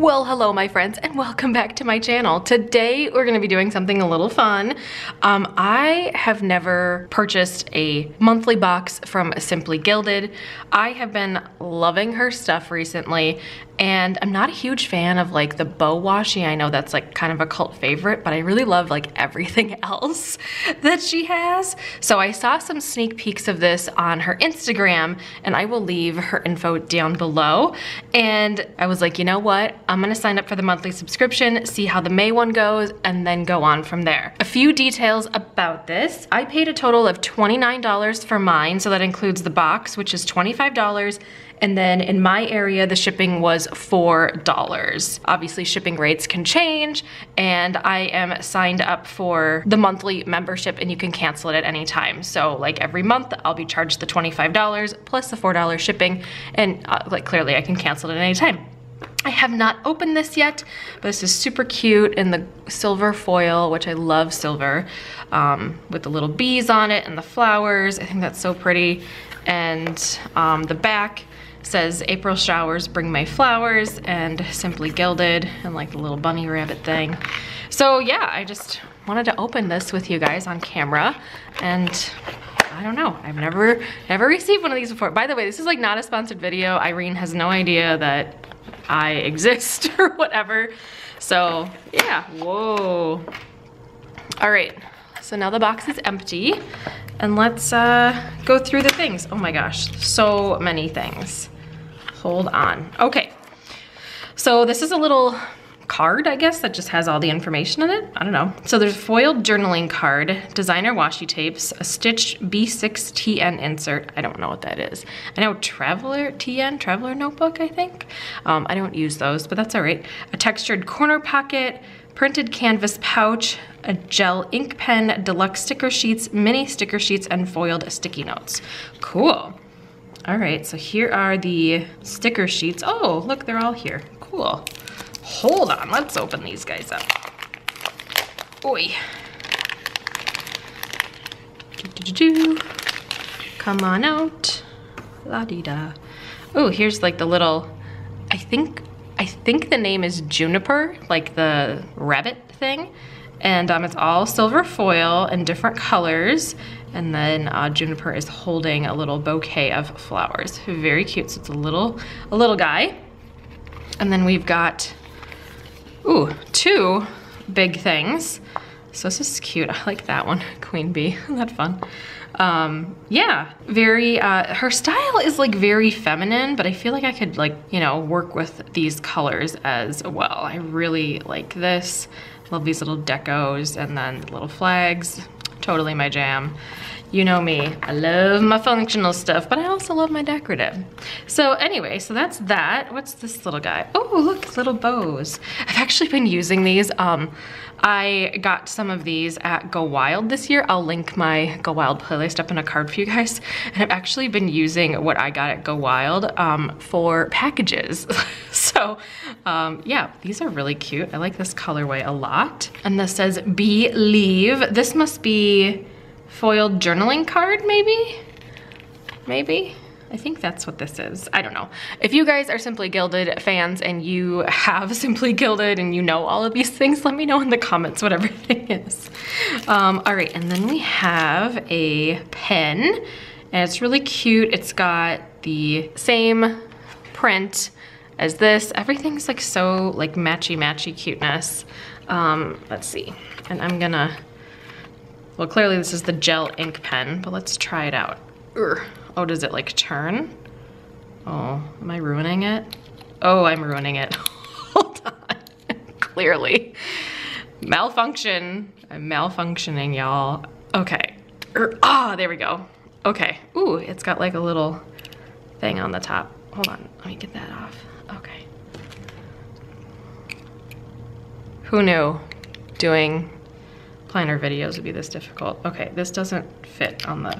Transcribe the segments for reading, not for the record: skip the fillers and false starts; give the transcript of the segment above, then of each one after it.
Well, hello my friends and welcome back to my channel. Today we're gonna be doing something a little fun. I have never purchased a monthly box from Simply Gilded. I have been loving her stuff recently and I'm not a huge fan of like the bow washi. I know that's like kind of a cult favorite, but I really love like everything else that she has. So I saw some sneak peeks of this on her Instagram and I will leave her info down below. And I was like, you know what? I'm gonna sign up for the monthly subscription, see how the May one goes, and then go on from there. A few details about this. I paid a total of $29 for mine, so that includes the box, which is $25, and then in my area, the shipping was $4. Obviously, shipping rates can change, and I am signed up for the monthly membership, and you can cancel it at any time. So like every month, I'll be charged the $25 plus the $4 shipping, and like clearly I can cancel it at any time. I have not opened this yet, but this is super cute in the silver foil, which I love silver, with the little bees on it and the flowers. I think that's so pretty. And the back says, April showers bring my flowers, and Simply Gilded, and like the little bunny rabbit thing. So yeah, I just wanted to open this with you guys on camera, and I don't know. I've never received one of these before. By the way, this is like not a sponsored video. Irene has no idea that I exist or whatever. So yeah, whoa. All right, so now the box is empty and let's go through the things. Oh my gosh, so many things. Hold on. Okay, so this is a little card, I guess, that just has all the information in it. I don't know. So there's a foiled journaling card, designer washi tapes, a stitched B6TN insert. I don't know what that is. I know traveler notebook, I think. I don't use those, but that's all right. A textured corner pocket, printed canvas pouch, a gel ink pen, deluxe sticker sheets, mini sticker sheets, and foiled sticky notes. Cool. All right, so here are the sticker sheets. Oh, look, they're all here. Cool. Hold on, let's open these guys up. Oi. Do-do-do-do. Come on out. La-dee-da. Oh, here's like the little, I think the name is Juniper, like the rabbit thing. And it's all silver foil in different colors. And then Juniper is holding a little bouquet of flowers. Very cute, so it's a little guy. And then we've got, ooh, two big things. So this is cute, I like that one, Queen Bee, isn't that fun? Yeah, very, her style is like very feminine, but I feel like I could like, you know, work with these colors as well. I really like this, love these little decos and then little flags, totally my jam. You know me, I love my functional stuff, but I also love my decorative. So anyway, so that's that. What's this little guy? Oh, look, little bows. I've actually been using these. I got some of these at Go Wild this year. I'll link my Go Wild playlist up in a card for you guys. And I've actually been using what I got at Go Wild for packages. So yeah, these are really cute. I like this colorway a lot. And this says, Believe. This must be foiled journaling card, maybe? Maybe? I think that's what this is. I don't know. If you guys are Simply Gilded fans and you have Simply Gilded and you know all of these things, let me know in the comments what everything is. All right, and then we have a pen, and it's really cute. It's got the same print as this. Everything's like so like matchy-matchy cuteness. Let's see, and I'm gonna, well, clearly this is the gel ink pen, but let's try it out. Ugh. Oh, does it like turn? Oh, am I ruining it? Oh, I'm ruining it. Hold on. Clearly. Malfunction. I'm malfunctioning, y'all. Okay. Ah, there we go. Okay. Ooh, it's got like a little thing on the top. Hold on. Let me get that off. Okay. Who knew doing planner videos would be this difficult. Okay, this doesn't fit on the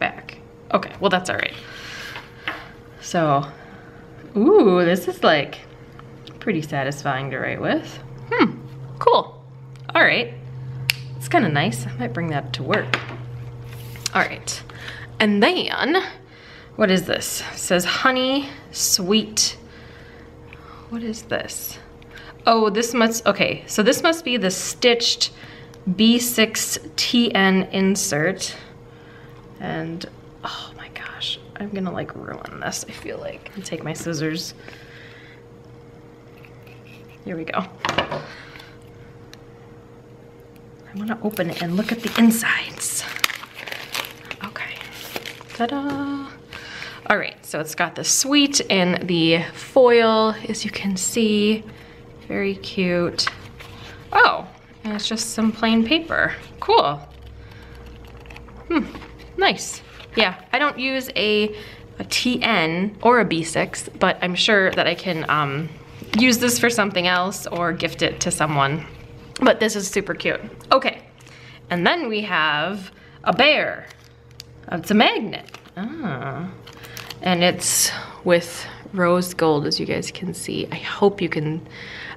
back. Okay, well that's all right. So, ooh, this is like pretty satisfying to write with. Cool. All right, it's kind of nice. I might bring that to work. All right, and then, what is this? It says honey, sweet, What is this? Oh, this must, okay, so this must be the stitched B6TN insert. And, oh my gosh, I'm gonna like ruin this, I feel like. I'll take my scissors. Here we go. I'm gonna open it and look at the insides. Okay, ta-da. All right, so it's got the sweet and the foil, as you can see. Very cute. Oh, and it's just some plain paper. Cool. Hmm, nice. Yeah, I don't use a TN or a B6, but I'm sure that I can use this for something else or gift it to someone. But this is super cute. Okay, and then we have a bear. It's a magnet. Ah. And it's with rose gold, as you guys can see. I hope you can,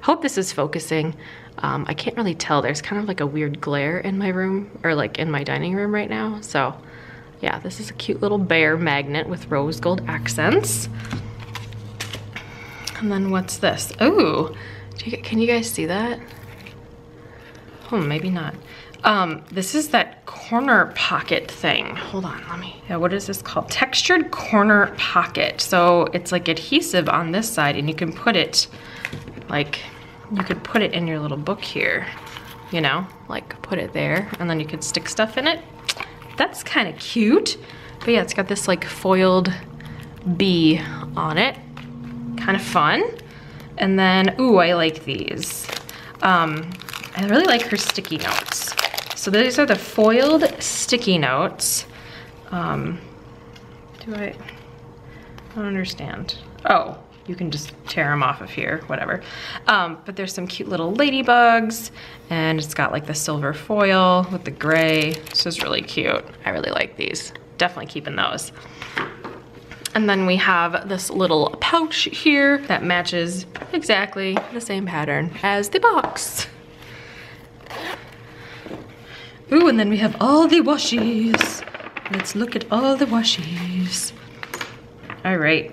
I hope this is focusing. I can't really tell, there's kind of like a weird glare in my room, or like in my dining room right now. So yeah, this is a cute little bear magnet with rose gold accents. And then what's this? Ooh, can you guys see that? Oh, maybe not. This is that corner pocket thing. Hold on, let me, yeah, what is this called? Textured corner pocket. So it's like adhesive on this side and you can put it, like, you could put it in your little book here, you know, like put it there and then you could stick stuff in it. That's kind of cute. But yeah, it's got this like foiled bee on it. Kind of fun. And then, ooh, I like these. I really like her sticky notes. So these are the foiled sticky notes. I don't understand. Oh, you can just tear them off of here, whatever. But there's some cute little ladybugs and it's got like the silver foil with the gray. This is really cute. I really like these. Definitely keeping those. And then we have this little pouch here that matches exactly the same pattern as the box. Ooh, and then we have all the washies. Let's look at all the washies. All right,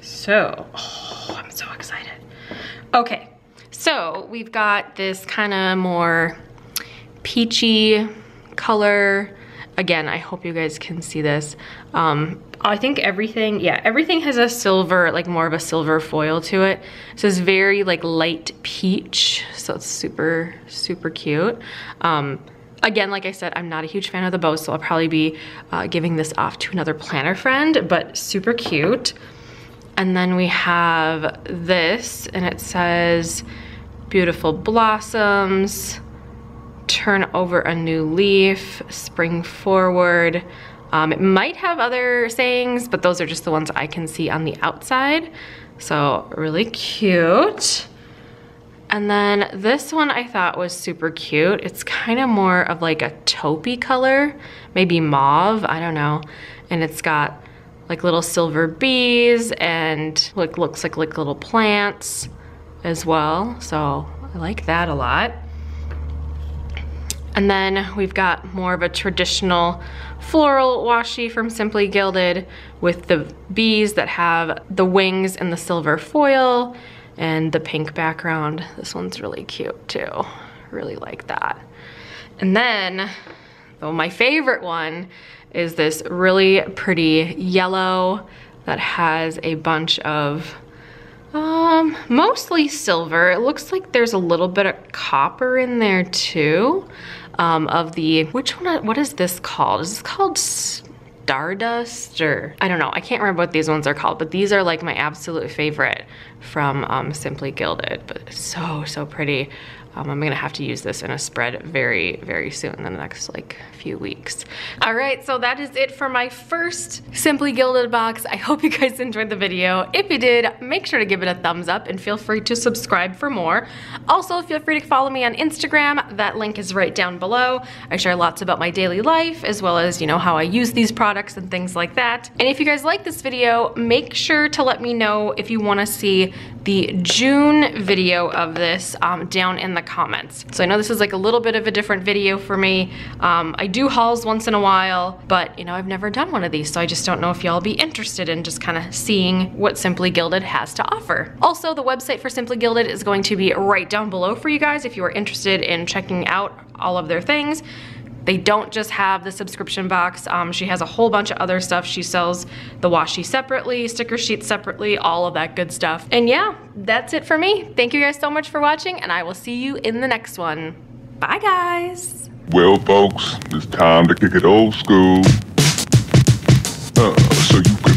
so, oh, I'm so excited. Okay, so we've got this kind of more peachy color. Again, I hope you guys can see this. I think everything, yeah, everything has a silver, like more of a silver foil to it. So it's very like light peach. So it's super, super cute. Again, like I said, I'm not a huge fan of the bows, so I'll probably be giving this off to another planner friend, but super cute. And then we have this, and it says, beautiful blossoms, turn over a new leaf, spring forward. It might have other sayings, but those are just the ones I can see on the outside. So really cute. And then this one I thought was super cute. It's kind of more of like a taupey color, maybe mauve, I don't know. And it's got like little silver bees and like looks like little plants as well. So I like that a lot. And then we've got more of a traditional floral washi from Simply Gilded with the bees that have the wings and the silver foil and the pink background. This one's really cute too. Really like that. And then, though my favorite one is this really pretty yellow that has a bunch of mostly silver. It looks like there's a little bit of copper in there too. Of the, which one, what is this called? Is this called Stardust, or I don't know, I can't remember what these ones are called, but these are like my absolute favorite from Simply Gilded, but it's so, so pretty. I'm gonna have to use this in a spread very, very soon in the next like few weeks. All right, so that is it for my first Simply Gilded box. I hope you guys enjoyed the video. If you did, make sure to give it a thumbs up and feel free to subscribe for more. Also, feel free to follow me on Instagram. That link is right down below. I share lots about my daily life as well as, you know, how I use these products products and things like that. And if you guys like this video, make sure to let me know if you want to see the June video of this down in the comments. So I know this is like a little bit of a different video for me. I do hauls once in a while, but you know, I've never done one of these, so I just don't know if y'all be interested in just kind of seeing what Simply Gilded has to offer. Also, the website for Simply Gilded is going to be right down below for you guys if you are interested in checking out all of their things. They don't just have the subscription box. She has a whole bunch of other stuff. She sells the washi separately, sticker sheets separately, all of that good stuff. And yeah, that's it for me. Thank you guys so much for watching, and I will see you in the next one. Bye, guys. Well, folks, it's time to kick it old school. So you can